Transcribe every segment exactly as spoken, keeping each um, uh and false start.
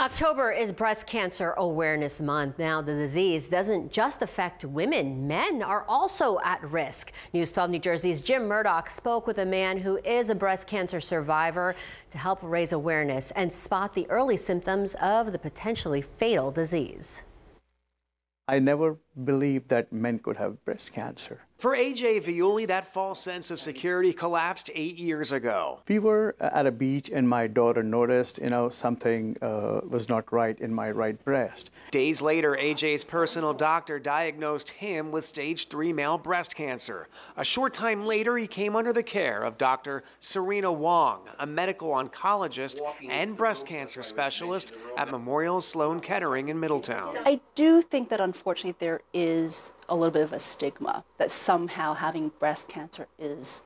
October is Breast Cancer Awareness Month. Now, the disease doesn't just affect women. Men are also at risk. News twelve New Jersey's Jim Murdoch spoke with a man who is a breast cancer survivor to help raise awareness and spot the early symptoms of the potentially fatal disease. I never believed that men could have breast cancer. For A J Viyulie, that false sense of security collapsed eight years ago. We were at a beach and my daughter noticed, you know, something uh, was not right in my right breast. Days later, A J's personal doctor diagnosed him with stage three male breast cancer. A short time later, he came under the care of Doctor Serena Wong, a medical oncologist and breast cancer specialist at Memorial Sloan Kettering in Middletown. I do think that, unfortunately, there is a little bit of a stigma that somehow having breast cancer is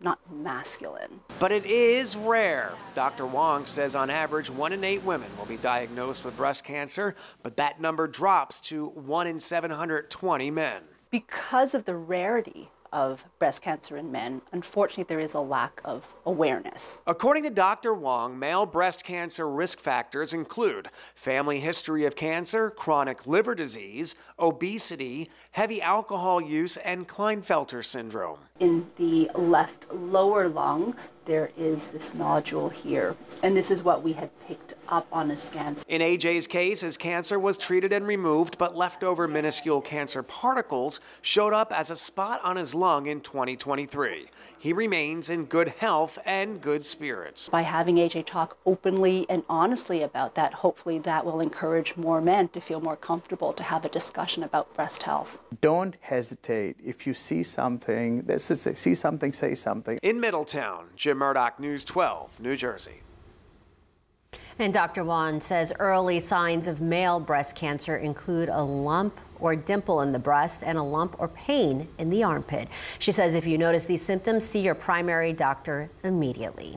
not masculine. But it is rare. Doctor Wong says on average one in eight women will be diagnosed with breast cancer, but that number drops to one in seven hundred twenty men. Because of the rarity of breast cancer in men, unfortunately, there is a lack of awareness. According to Doctor Wong, male breast cancer risk factors include family history of cancer, chronic liver disease, obesity, heavy alcohol use, and Klinefelter syndrome. In the left lower lung, there is this nodule here, and this is what we had picked up on a scan. In A J's case, his cancer was treated and removed, but leftover minuscule cancer particles showed up as a spot on his lung in twenty twenty-three. He remains in good health and good spirits. By having A J talk openly and honestly about that, hopefully that will encourage more men to feel more comfortable to have a discussion about breast health. Don't hesitate. If you see something, this is a, see something, say something. In Middletown, Jim Murdoch, News twelve, New Jersey. And Doctor Wong says early signs of male breast cancer include a lump or dimple in the breast and a lump or pain in the armpit. She says if you notice these symptoms, see your primary doctor immediately.